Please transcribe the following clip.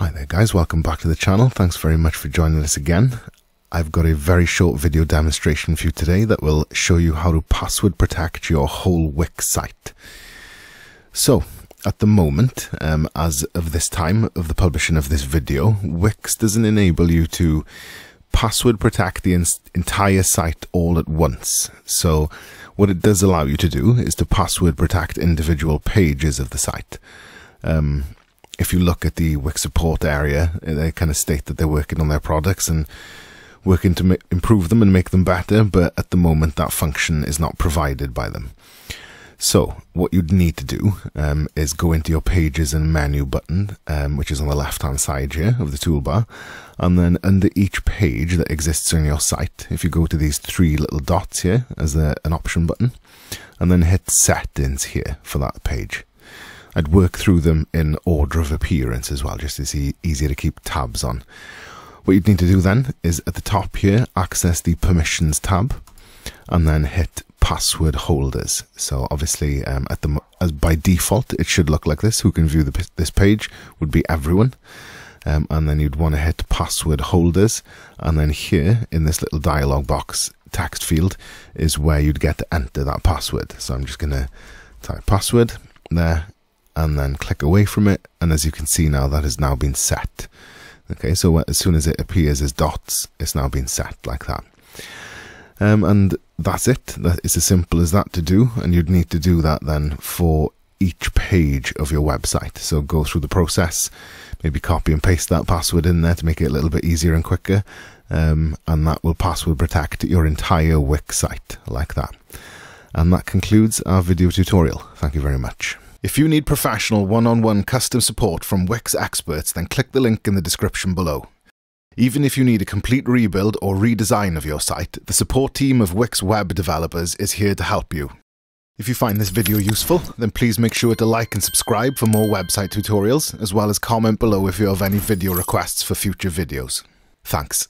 Hi there guys, welcome back to the channel. Thanks very much for joining us again. I've got a very short video demonstration for you today that will show you how to password protect your whole Wix site. So at the moment, as of this time of the publishing of this video, Wix doesn't enable you to password protect the entire site all at once. So what it does allow you to do is to password protect individual pages of the site. If you look at the Wix support area, they kind of state that they're working on their products and working to improve them and make them better, but at the moment that function is not provided by them. So what you'd need to do is go into your Pages and Menu button, which is on the left-hand side here of the toolbar, and then under each page that exists on your site, if you go to these three little dots here as an option button, and then hit Settings here for that page. I'd work through them in order of appearance as well, just to see easier to keep tabs on. What you'd need to do then is at the top here, access the Permissions tab, and then hit Password Holders. So obviously, as by default, it should look like this. Who can view this page would be everyone. And then you'd want to hit Password Holders, and then here in this little dialog box text field is where you'd get to enter that password. So I'm just going to type password there, and then click away from it, and as you can see now, that has now been set. Okay, so as soon as it appears as dots, it's now been set like that. And that's it. It's as simple as that to do, and you'd need to do that then for each page of your website. So go through the process, maybe copy and paste that password in there to make it a little bit easier and quicker, and that will password protect your entire Wix site like that. And that concludes our video tutorial. Thank you very much. If you need professional one-on-one custom support from Wix experts, then click the link in the description below. Even if you need a complete rebuild or redesign of your site, the support team of Wix web developers is here to help you. If you find this video useful, then please make sure to like and subscribe for more website tutorials, as well as comment below if you have any video requests for future videos. Thanks.